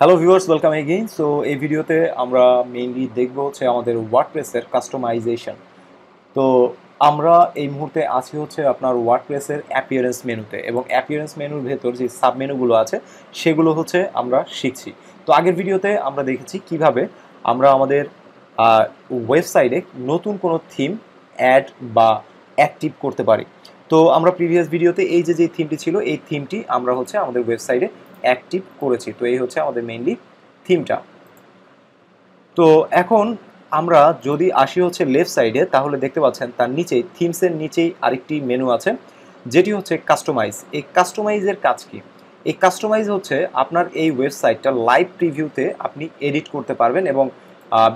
Hello viewers, welcome again. So in this video, we mainly will see our WordPress customization. So we will see our WordPress appearance menu. And appearance menu is the sub menu. We will see our video. So how we website a theme add বা active করতে পারি তো আমরা previous ভিডিওতে এই যে থিমটি ছিল এই থিমটি আমরা হচ্ছে আমাদের ওয়েবসাইটে অ্যাক্টিভ করেছি তো এই হচ্ছে আমাদের মেইনলি থিমটা তো এখন আমরা যদি আসি হচ্ছে লেফট সাইডে তাহলে দেখতে পাচ্ছেন তার নিচেই থিমস এর নিচেই আরেকটি মেনু আছে যেটি হচ্ছে কাস্টমাইজ এই কাস্টমাইজের কাজ কি এই কাস্টমাইজ হচ্ছে আপনার এই ওয়েবসাইটটা লাইভ প্রিভিউতে আপনি এডিট করতে পারবেন এবং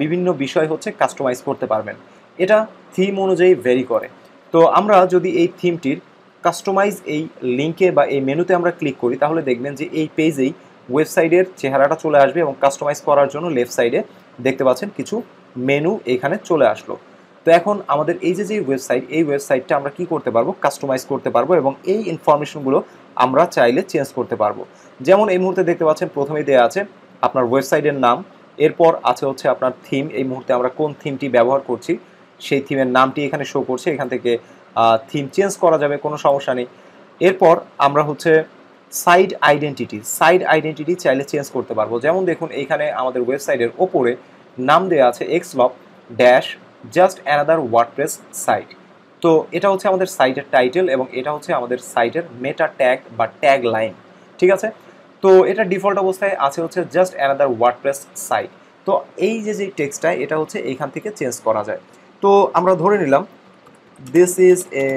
বিভিন্ন বিষয় হচ্ছে কাস্টমাইজ করতে পারবেন এটা থিম অনুযায়ী ভেরি করে তো আমরা যদি এই থিমটির কাস্টমাইজ এই লিংকে বা এই মেনুতে আমরা ক্লিক করি তাহলে দেখবেন যে এই পেজেই ওয়েবসাইটের চেহারাটা চলে আসবে এবং কাস্টমাইজ করার জন্য লেফট সাইডে দেখতে পাচ্ছেন কিছু মেনু এখানে চলে আসলো তো এখন আমাদের এই যে ওয়েবসাইট এই ওয়েবসাইটটা আমরা কি করতে পারবো কাস্টমাইজ করতে পারবো এবং এই ইনফরমেশনগুলো আমরা চাইলে চেঞ্জ করতে পারবো যেমন এই মুহূর্তে দেখতে পাচ্ছেন প্রথমেই দেয়া আছে আপনার ওয়েবসাইটের নাম এরপর আছে হচ্ছে আপনার থিম এই মুহূর্তে আমরা কোন থিমটি ব্যবহার করছি সেই থিমের নামটি এখানে শো করছে এখান থেকে থিম চেঞ্জ করা যাবে কোনো সমস্যা নেই এরপর আমরা হচ্ছে সাইড আইডেন্টিটি চাইলে চেঞ্জ করতে পারবো যেমন দেখুন এখানে আমাদের ওয়েবসাইটের ওপরে নাম দেয়া আছে xlog dash just another WordPress site তো এটা হচ্ছে আমাদের সাইটের টাইটেল এবং এটা হচ্ছে আমাদের সাইটের মেটা ট্যাগ বা ট্যাগ লাইন ঠিক আছে তো এটা ডিফল্ট অবস্থায় আছে হচ্ছে জাস্ট অ্যানাদার ওয়ার্ডপ্রেস সাইট তো এই যে টেক্সটটা এটা হচ্ছে এইখান থেকে চেঞ্জ করা যায় তো আমরা ধরে নিলাম this is a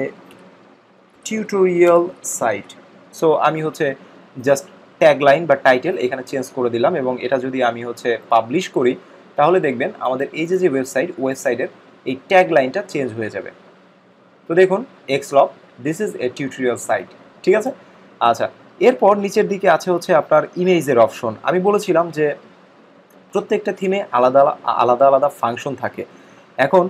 tutorial site so আমি হচ্ছে just tagline বা টাইটেল এখানে চেঞ্জ করে দিলাম এবং এটা যদি আমি হচ্ছে পাবলিশ করি তাহলে দেখবেন আমাদের এই যে ওয়েবসাইটের এই ট্যাগলাইনটা চেঞ্জ হয়ে যাবে তো দেখুন xlog this is a tutorial site ঠিক আছে আচ্ছা এরপর নিচের দিকে আছে হচ্ছে আপনার ইমেজের অপশন আমি বলেছিলাম যে প্রত্যেকটা থিমে আলাদা ফাংশন থাকে এখন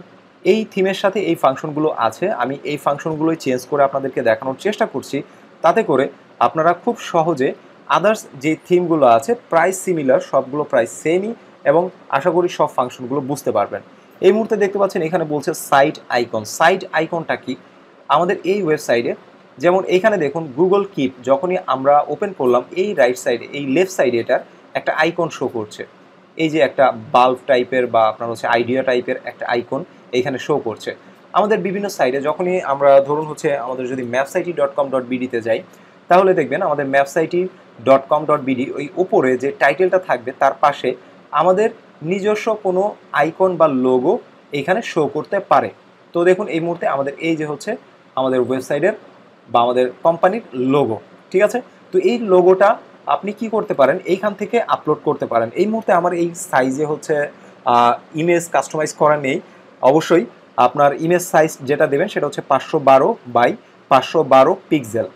এই থিমের সাথে এই ফাংশনগুলো আছে আমি এই ফাংশনগুলোই চেঞ্জ করে আপনাদেরকে দেখানোর চেষ্টা করছি তাতে করে আপনারা খুব সহজে আদার্স যে থিমগুলো আছে প্রাইস সিমিলার সবগুলো প্রাইস সেমই এবং আশা করি সব ফাংশনগুলো বুঝতে পারবেন এই মুহূর্তে দেখতে পাচ্ছেন এখানে বলছে সাইট আইকনটা কি আমাদের এই ওয়েবসাইটে যেমন এখানে দেখুন গুগল কিপ যখনই আমরা ওপেন করলাম এই রাইট সাইডে এই লেফট সাইডে এটার একটা আইকন শো করছে এই যে একটা বাল্ব টাইপের বা আপনার হচ্ছে আইডিয়া টাইপের একটা আইকন এইখানে শো করছে আমাদের বিভিন্ন সাইটে যখনই আমরা ধরুন হচ্ছে আমাদের যদি mabsit.com.bd তে যাই তাহলে দেখবেন আমাদের mabsit.com.bd ওই উপরে যে টাইটেলটা থাকবে তার পাশে আমাদের নিজস্ব কোনো আইকন বা লোগো এইখানে শো করতে পারে তো দেখুন এই মুহূর্তে আমাদের এই যে হচ্ছে আমাদের ওয়েবসাইটের বা আমাদের কোম্পানির লোগো ঠিক আছে তো এই লোগোটা আপনি কি করতে পারেন এইখান থেকে আপলোড করতে পারেন এই মুহূর্তে আমার এই সাইজে হচ্ছে ইমেজ কাস্টমাইজ করা নেই অবশ্যই আপনার ইমেজ সাইজ যেটা দেবেন সেটা হচ্ছে 512 বাই 512 পিক্সেল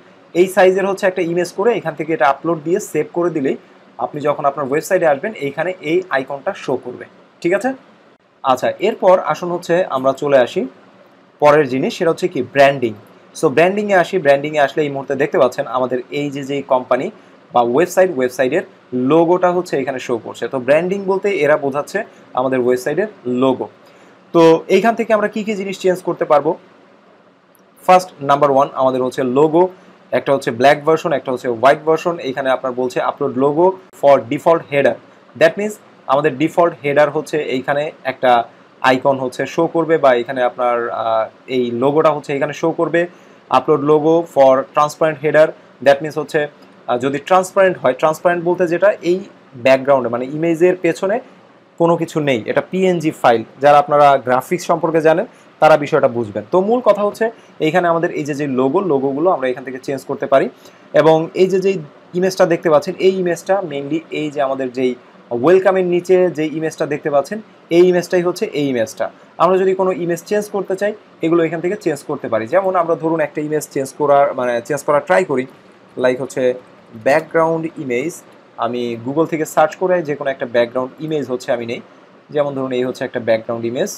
এই সাইজের হচ্ছে একটা ইমেজ করে এখান থেকে এটা আপলোড দিয়ে সেভ করে দিলেই আপনি যখন আপনার ওয়েবসাইটে আসবেন এইখানে এই আইকনটা শো করবে ঠিক আছে আচ্ছা এরপর আসুন হচ্ছে আমরা চলে আসি পরের জিনিস সেটা হচ্ছে কি ব্র্যান্ডিং সো ব্র্যান্ডিংয়ে আসি ব্র্যান্ডিংয়ে আসলে এই মুহূর্তে দেখতে পাচ্ছেন আমাদের এই যে কোম্পানি বা ওয়েবসাইটের লোগোটা হচ্ছে এখানে শো করছে তো ব্র্যান্ডিং বলতে এরা বোঝাচ্ছে আমাদের ওয়েবসাইটের লোগো তো এইখান থেকে আমরা কি কি জিনিস চেঞ্জ করতে পারবো ফার্স্ট নাম্বার ওয়ান আমাদের হচ্ছে লোগো একটা হচ্ছে ব্ল্যাক ভার্সন একটা হচ্ছে হোয়াইট ভার্সন এখানে আপনার বলছে upload logo for default header that means আমাদের ডিফল্ট হেডার হচ্ছে এইখানে একটা আইকন হচ্ছে শো করবে বা এখানে আপনার এই লোগোটা হচ্ছে এখানে শো করবে upload logo for transparent header that means হচ্ছে যদি ট্রান্সপারেন্ট হয় ট্রান্সপারেন্ট বলতে যেটা এই ব্যাকগ্রাউন্ডে মানে ইমেজের পেছনে কোনো কিছু নেই এটা পিএনজি ফাইল যারা আপনারা গ্রাফিক্স সম্পর্কে জানেন তারা বিষয়টা বুঝবেন তো মূল কথা হচ্ছে এইখানে আমাদের এই যে লোগোগুলো আমরা এখান থেকে চেঞ্জ করতে পারি এবং এই যে ইমেজটা দেখতে পাচ্ছেন এই ইমেজটা মেইনলি এই যে আমাদের যেই ওয়েলকামের নিচে যে ইমেজটা দেখতে পাচ্ছেন এই ইমেজটাই হচ্ছে এই ইমেজটা আমরা যদি কোনো ইমেজ চেঞ্জ করতে চাই এগুলো এখান থেকে চেঞ্জ করতে পারি যেমন আমরা ধরুন একটা ইমেজ চেঞ্জ করার ট্রাই করি লাইক হচ্ছে ব্যাকগ্রাউন্ড ইমেজ আমি গুগল থেকে সার্চ করে যে কোনো একটা ব্যাকগ্রাউন্ড ইমেজ হচ্ছে আমি নেই যেমন ধরুন এই হচ্ছে একটা ব্যাকগ্রাউন্ড ইমেজ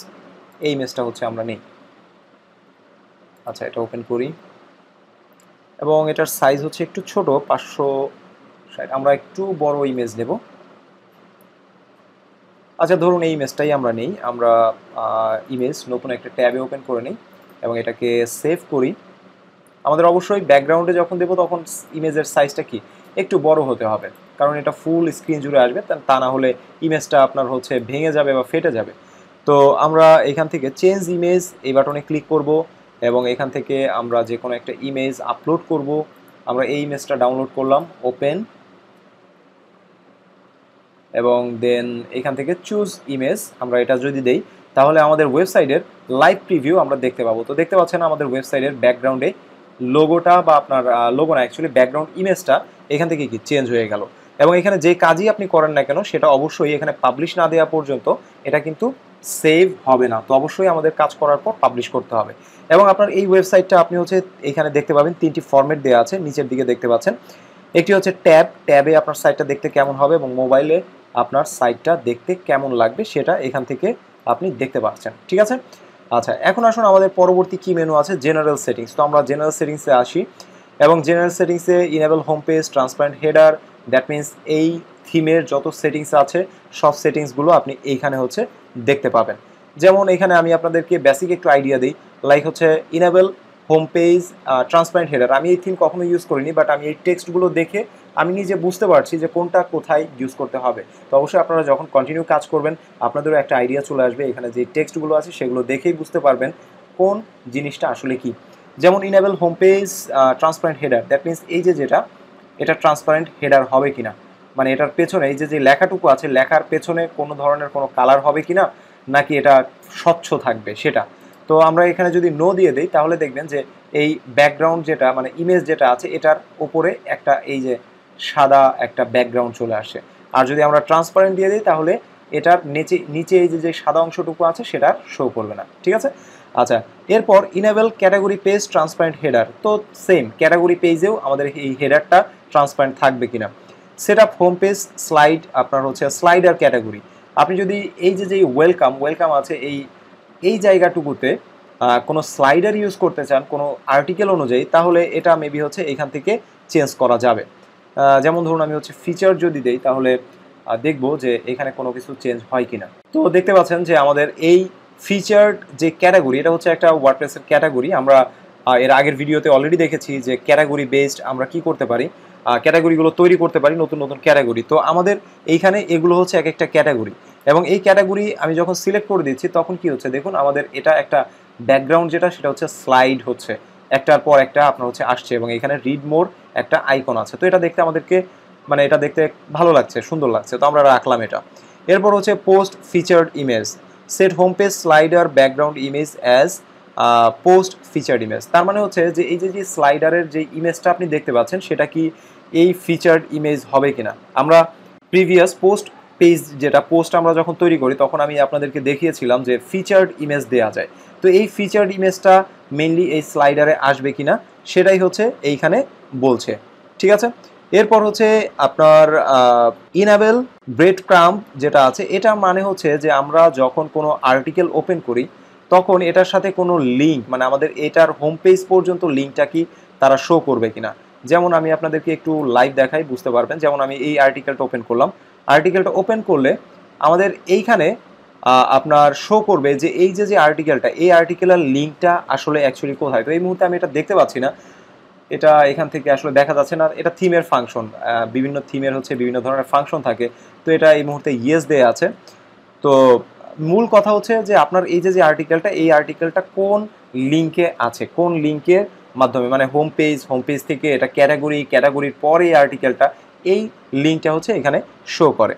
এই ইমেজটা হচ্ছে আমরা নেই আচ্ছা এটা ওপেন করি এবং এটার সাইজ হচ্ছে একটু ছোট 560 আমরা একটু বড় ইমেজ নেব আচ্ছা ধরুন এই ইমেজটাই আমরা নেই, আমরা ইমেজ নতুন একটা ট্যাবে ওপেন করে নিই এবং এটাকে সেভ করি। আমাদের অবশ্যই ব্যাকগ্রাউন্ডে যখন দেবো তখন ইমেজের সাইজটা কি একটু বড় হতে হবে, কারণ এটা ফুল স্ক্রিন জুড়ে আসবে, তা না হলে ইমেজটা আপনার হচ্ছে ভেঙে যাবে বা ফেটে যাবে। তো আমরা এখান থেকে চেঞ্জ ইমেজ এই বাটনে ক্লিক করব এবং এখান থেকে আমরা যে কোনো একটা ইমেজ আপলোড করব। আমরা এই ইমেজটা ডাউনলোড করলাম, ওপেন, এবং দেন এখান থেকে চুজ ইমেজ আমরা এটা যদি দেই তাহলে আমাদের ওয়েবসাইটের লাইভ প্রিভিউ আমরা দেখতে পাবো। তো দেখতে পাচ্ছেন আমাদের ওয়েবসাইটের ব্যাকগ্রাউন্ডে লোগোটা বা আপনার লোগো না, অ্যাকচুয়ালি ব্যাকগ্রাউন্ড ইমেজটা এখান থেকে কি চেঞ্জ হয়ে গেল। এবং এখানে যে কাজই আপনি করেন না কেন সেটা অবশ্যই এখানে পাবলিশ না দেওয়া পর্যন্ত এটা কিন্তু সেভ হবে না। তো অবশ্যই আমাদের কাজ করার পর পাবলিশ করতে হবে। এবং আপনার এই ওয়েবসাইটটা আপনি হচ্ছে এখানে দেখতে পাবেন তিনটি ফরম্যাট দেওয়া আছে, নিচের দিকে দেখতে পাচ্ছেন। একটি হচ্ছে ট্যাব, ট্যাবে আপনার সাইটটা দেখতে কেমন হবে এবং মোবাইলে আপনার সাইটটা দেখতে কেমন লাগবে সেটা এখান থেকে আপনি দেখতে পাচ্ছেন, ঠিক আছে। আচ্ছা এখন আসুন আমাদের পরবর্তী কি মেনু আছে, জেনারেল সেটিংস। তো আমরা জেনারেল সেটিংসে আসি এবং জেনারেল সেটিংসে enable home page, transparent header, that means এই থিমের যত সেটিংস আছে সব সেটিংসগুলো আপনি এইখানে হচ্ছে দেখতে পাবেন। যেমন এখানে আমি আপনাদেরকে বেসিক একটু আইডিয়া দিই, লাইক হচ্ছে enable home page, transparent header. আমি এই থিম কখনো ইউজ করিনি, বাট আমি এই টেক্সটগুলো দেখে আমি নিজে বুঝতে পারছি যে কোনটা কোথায় ইউজ করতে হবে। তো অবশ্যই আপনারা যখন কন্টিনিউ কাজ করবেন আপনাদেরও একটা আইডিয়া চলে আসবে, এখানে যে টেক্সটগুলো আছে সেগুলো দেখেই বুঝতে পারবেন কোন জিনিসটা আসলে কি। যেমন enable home page, transparent header, that means এই যে যেটা এটা ট্রান্সপারেন্ট হেডার হবে কিনা, মানে এটার পেছনে এই যে যে লেখাটুকু আছে লেখার পেছনে কোনো ধরনের কোনো কালার হবে কিনা, নাকি এটা স্বচ্ছ থাকবে সেটা। তো আমরা এখানে যদি নো দিয়ে দিই তাহলে দেখবেন যে এই ব্যাকগ্রাউন্ড যেটা মানে ইমেজ যেটা আছে এটার ওপরে একটা এই যে সাদা একটা ব্যাকগ্রাউন্ড চলে আসে। আর যদি আমরা ট্রান্সপারেন্ট দিয়ে দিই তাহলে এটার নিচে এই যে যে সাদা অংশটুকু আছে সেটা শো করবে না, ঠিক আছে। আচ্ছা এরপর enable category page, transparent header. তো সেম ক্যাটাগরি পেজেও আমাদের এই হেডারটা ট্রান্সপারেন্ট থাকবে কিনা। Set up home page, slide, আপনার হচ্ছে স্লাইডার ক্যাটাগরি। আপনি যদি এই যে যে ওয়েলকাম আছে এই জায়গাটুকুতে কোনো স্লাইডার ইউজ করতে চান কোনো আর্টিকেল অনুযায়ী, তাহলে এটা মেবি হচ্ছে এখান থেকে চেঞ্জ করা যাবে। যেমন ধরুন আমি হচ্ছে ফিচার যদি দেই তাহলে দেখব যে এখানে কোনো কিছু চেঞ্জ হয় কিনা। তো দেখতে পাচ্ছেন যে আমাদের এই ফিচার্ড যে ক্যাটাগরি এটা হচ্ছে একটা ওয়ার্ডপ্রেসের ক্যাটাগরি। আমরা এর আগের ভিডিওতে অলরেডি দেখেছি যে ক্যাটাগরি বেসড আমরা কি করতে পারি, ক্যাটাগরিগুলো তৈরি করতে পারি, নতুন নতুন ক্যাটাগরি। তো আমাদের এইখানে এগুলো হচ্ছে এক একটা ক্যাটাগরি এবং এই ক্যাটাগরি আমি যখন সিলেক্ট করে দিচ্ছি তখন কি হচ্ছে দেখুন আমাদের এটা একটা ব্যাকগ্রাউন্ড যেটা সেটা হচ্ছে স্লাইড হচ্ছে একটার পর একটা আপনার হচ্ছে আসছে এবং এখানে রিড মোর একটা আইকন আছে। তো এটা দেখতে আমাদেরকে মানে এটা দেখতে ভালো লাগছে, সুন্দর লাগছে, তো আমরা রাখলাম এটা। এরপর হচ্ছে post featured image, set home page, slider, background image as post featured image. তার মানে হচ্ছে যে এই যে যে স্লাইডারের যে ইমেজটা আপনি দেখতে পাচ্ছেন সেটা কি এই ফিচার্ড ইমেজ হবে কিনা। আমরা প্রিভিয়াস পোস্ট পেজ যেটা পোস্ট আমরা যখন তৈরি করি তখন আমি আপনাদেরকে দেখিয়েছিলাম যে ফিচার্ড ইমেজ দেওয়া যায়। তো এই ফিচার্ড ইমেজটা মেইনলি এই স্লাইডারে আসবে কিনা সেটাই হচ্ছে এইখানে বলছে, ঠিক আছে। এরপর হচ্ছে আপনার ইনাবেল ব্রেড ক্রাম্প যেটা আছে, এটা মানে হচ্ছে যে আমরা যখন কোনো আর্টিকেল ওপেন করি তখন এটার সাথে কোনো লিঙ্ক মানে আমাদের এটার হোম পেজ পর্যন্ত লিঙ্কটা কি তারা শো করবে কিনা। যেমন আমি আপনাদেরকে একটু লাইভ দেখাই বুঝতে পারবেন। যেমন আমি এই আর্টিকেলটা ওপেন করলাম, আর্টিকেলটা ওপেন করলে আমাদের এইখানে আপনার শো করবে যে এই যে যে আর্টিকেলটা এই আর্টিকেলের লিঙ্কটা আসলে অ্যাকচুয়ালি কোথায়। তো এই মুহূর্তে আমি এটা দেখতে পাচ্ছি না, এটা এখান থেকে আসলে দেখা যাচ্ছে না। এটা থিমের ফাংশন, বিভিন্ন থিমের হচ্ছে বিভিন্ন ধরনের ফাংশন থাকে। তো এটা এই মুহূর্তে ইয়েস দেয়া আছে। তো মূল কথা হচ্ছে যে আপনার এই যে যে আর্টিকেলটা এই আর্টিকেলটা কোন লিঙ্কে আছে, কোন লিঙ্কের মাধ্যমে মানে হোম পেজ থেকে এটা ক্যাটাগরির পরে এই আর্টিকেলটা এই লিঙ্কটা হচ্ছে এখানে শো করে।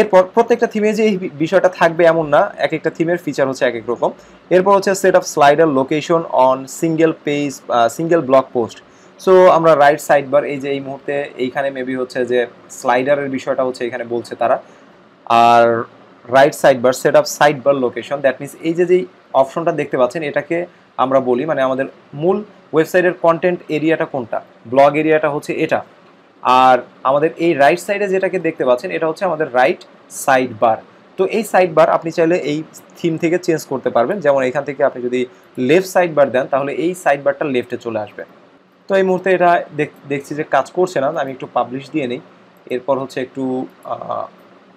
এরপর প্রত্যেকটা থিমে যে এই বিষয়টা থাকবে এমন না, এক একটা থিমের ফিচার হচ্ছে এক এক রকম। এরপর হচ্ছে set of slider location on single page, single block post. So আমরা রাইট সাইডবার এই যে এই মুহূর্তে এইখানে মেবি হচ্ছে যে স্লাইডারের বিষয়টা হচ্ছে এখানে বলছে তারা। আর right sidebar set of sidebar location, that means এই যে যেই অপশনটা দেখতে পাচ্ছেন এটাকে আমরা বলি মানে আমাদের মূল ওয়েবসাইটের কন্টেন্ট এরিয়াটা কোনটা, ব্লগ এরিয়াটা হচ্ছে এটা। আর আমাদের এই রাইট সাইডে যেটাকে দেখতে পাচ্ছেন এটা হচ্ছে আমাদের রাইট সাইড বার। তো এই সাইড বার আপনি চাইলে এই থিম থেকে চেঞ্জ করতে পারবেন। যেমন এখান থেকে আপনি যদি লেফট সাইড বার দেন তাহলে এই সাইড বারটা লেফটে চলে আসবে। তো এই মুহূর্তে এটা দেখছি যে কাজ করছে না, আমি একটু পাবলিশ দিয়ে নিই। এরপর হচ্ছে একটু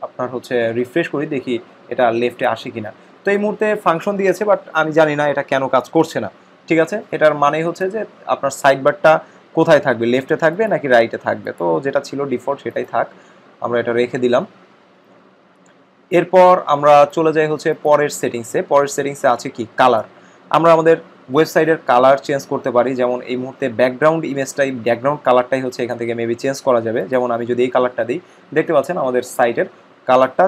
अपना होते रिफ्रेश कोरी देखी इटा लेफ्टे आशी कीना तो ये मूर्ते फंक्शन दिए थे बट आमी जानी ना इटा क्यानो काज कोर्से ना ठीक आते इटार माने होते जे अपना साइड बट्टा कोथाई थाक बे लेफ्टे थाक बे ना कि राइटे थाक बे तो जेटा छिलो डिफॉल्ट सेटाई थाक आमरा इटा रेखे दिलाम এরপর আমরা চলে যাই হচ্ছে পরের সেটিংসে আছে কি কালার আমরা আমাদের ওয়েবসাইটের কালার চেঞ্জ করতে পারি যেমন এই মুহূর্তে ব্যাকগ্রাউন্ড ইমেজটাই ব্যাকগ্রাউন্ড কালারটাই হচ্ছে এখান থেকে মেবি চেঞ্জ করা যাবে যেমন আমি যদি এই কালারটা দেই দেখতে পাচ্ছেন আমাদের সাইটের কালারটা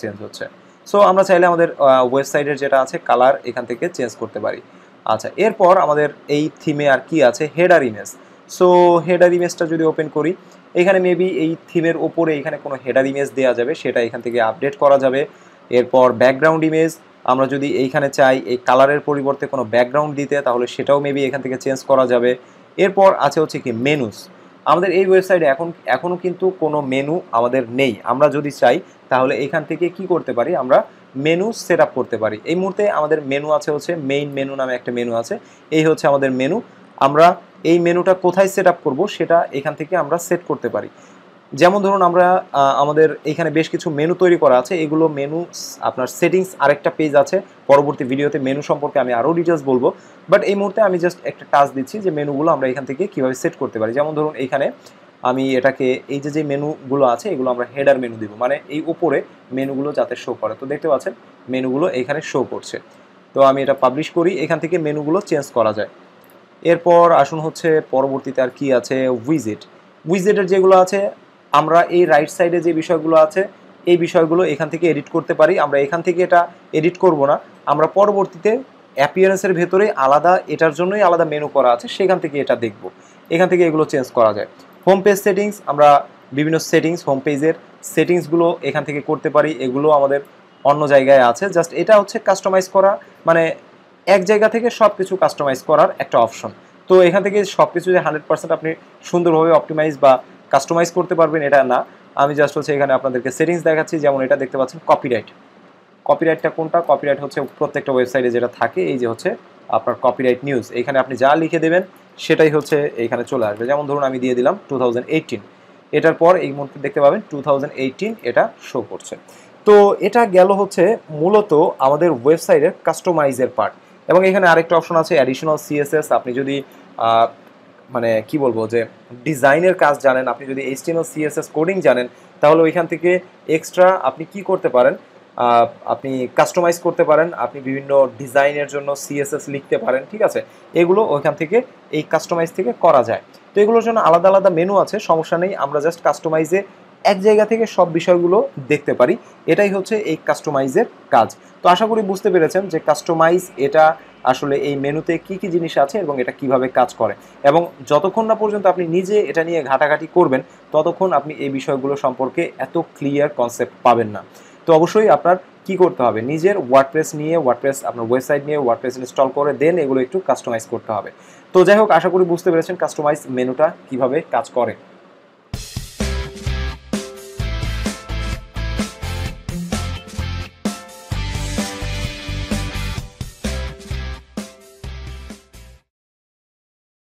চেঞ্জ হচ্ছে সো আমরা চাইলে আমাদের ওয়েবসাইটের যেটা আছে কালার এখান থেকে চেঞ্জ করতে পারি আচ্ছা এরপর আমাদের এই থিমে আর কি আছে হেডার ইমেজ সো হেডার ইমেজটা যদি ওপেন করি এখানে মেবি এই থিমের উপরে এখানে কোনো হেডার ইমেজ দেয়া যাবে সেটা এখান থেকে আপডেট করা যাবে এরপর ব্যাকগ্রাউন্ড ইমেজ আমরা যদি এইখানে চাই এই কালারের পরিবর্তে কোনো ব্যাকগ্রাউন্ড দিতে তাহলে সেটাও মেবি এখান থেকে চেঞ্জ করা যাবে এরপর আছে হচ্ছে কি মেনুস আমাদের এই ওয়েবসাইটে এখনো কিন্তু কোনো মেনু আমাদের নেই আমরা যদি চাই তাহলে এখান থেকে কি করতে পারি আমরা মেনু সেটআপ করতে পারি এই মুহূর্তে আমাদের মেনু আছে হচ্ছে মেইন মেনু নামে একটা মেনু আছে এই হচ্ছে আমাদের মেনু আমরা এই মেনুটা কোথায় সেটআপ করব সেটা এখান থেকে আমরা সেট করতে পারি যেমন ধরুন আমরা আমাদের এখানে বেশ কিছু মেনু তৈরি করা আছে এগুলো মেনু আপনার সেটিংস আরেকটা পেজ আছে পরবর্তী ভিডিওতে মেনু সম্পর্কে আমি আরো ডিটেইলস বলবো বাট এই মুহূর্তে আমি জাস্ট একটা টাস্ক দিচ্ছি যে মেনুগুলো আমরা এখান থেকে কিভাবে সেট করতে পারি যেমন ধরুন এখানে আমি এটাকে এই যে যে মেনুগুলো আছে এগুলো আমরা হেডার মেনু দেব মানে এই উপরে মেনুগুলো যাতে শো করে তো দেখতে পাচ্ছেন মেনুগুলো এখানে শো করছে তো আমি এটা পাবলিশ করি এখান থেকে মেনুগুলো চেঞ্জ করা যায় এরপর আসুন হচ্ছে পরবর্তীতে আর কি আছে উইজেট উইজেটের যেগুলো আছে আমরা এই রাইট সাইডে যে বিষয়গুলো আছে এই বিষয়গুলো এখান থেকে এডিট করতে পারি আমরা এখান থেকে এটা এডিট করব না আমরা পরবর্তীতে অ্যাপিয়ারেন্সের ভিতরে আলাদা এটার জন্যই আলাদা মেনু করা আছে সেখান থেকে এটা দেখব এখান থেকে এগুলো চেঞ্জ করা যায় হোম পেজ সেটিংস আমরা বিভিন্ন সেটিংস হোম পেজের সেটিংসগুলো এখান থেকে করতে পারি এগুলো আমাদের অন্য জায়গায় আছে জাস্ট এটা হচ্ছে কাস্টমাইজ করা মানে एक जगह থেকে সবকিছু কাস্টমাইজ করার একটা অপশন তো এখান থেকে সবকিছু যে 100% আপনি সুন্দরভাবে অপটিমাইজ বা কাস্টমাইজ করতে পারবেন এটা না আমি জাস্ট হচ্ছে এখানে আপনাদেরকে সেটিংস দেখাচ্ছি যেমন এটা দেখতে পাচ্ছেন কপিরাইট কপিরাইটটা কোনটা কপিরাইট হচ্ছে প্রত্যেকটা ওয়েবসাইটে যেটা থাকে এই যে হচ্ছে আপনার কপিরাইট নিউজ এখানে আপনি যা লিখে দেবেন সেটাই হচ্ছে এখানে চলে আসবে যেমন ধরুন আমি দিয়ে দিলাম 2018 এটার পর এই মুহূর্তে দেখতে পাবেন 2018 এটা শো করছে তো এটা গেল হচ্ছে মূলত আমাদের ওয়েবসাইটের কাস্টমাইজের পার্ট এবং এখানে আরেকটা অপশন আছে এডিশনাল সিএসএস আপনি যদি মানে কি বলবো যে ডিজাইনের কাজ জানেন আপনি যদি এইচটিএমএল সিএসএস কোডিং জানেন তাহলে ওইখান থেকে এক্সট্রা আপনি কি করতে পারেন আপনি কাস্টমাইজ করতে পারেন আপনি বিভিন্ন ডিজাইনের জন্য সিএসএস লিখতে পারেন ঠিক আছে এগুলো ওইখান থেকে এই কাস্টমাইজ থেকে করা যায় তো এগুলোর জন্য আলাদা আলাদা মেনু আছে সমস্যা নেই আমরা জাস্ট কাস্টমাইজে এক জায়গা থেকে সব বিষয়গুলো দেখতে পারি এটাই হচ্ছে এই কাস্টমাইজের কাজ তো আশা করি বুঝতে পেরেছেন যে কাস্টমাইজ এটা আসলে এই মেনুতে কি কি জিনিস আছে এবং এটা কিভাবে কাজ করে এবং যতক্ষণ না পর্যন্ত আপনি নিজে এটা নিয়ে ঘাটাঘাটি করবেন ততক্ষণ আপনি এই বিষয়গুলো সম্পর্কে এত ক্লিয়ার কনসেপ্ট পাবেন না তো অবশ্যই আপনার কি করতে হবে নিজের ওয়ার্ডপ্রেস নিয়ে ওয়ার্ডপ্রেস আপনার ওয়েবসাইট নিয়ে ওয়ার্ডপ্রেস ইনস্টল করে দেন এগুলো একটু কাস্টমাইজ করতে হবে তো যাই হোক আশা করি বুঝতে পেরেছেন কাস্টমাইজ মেনুটা কিভাবে কাজ করে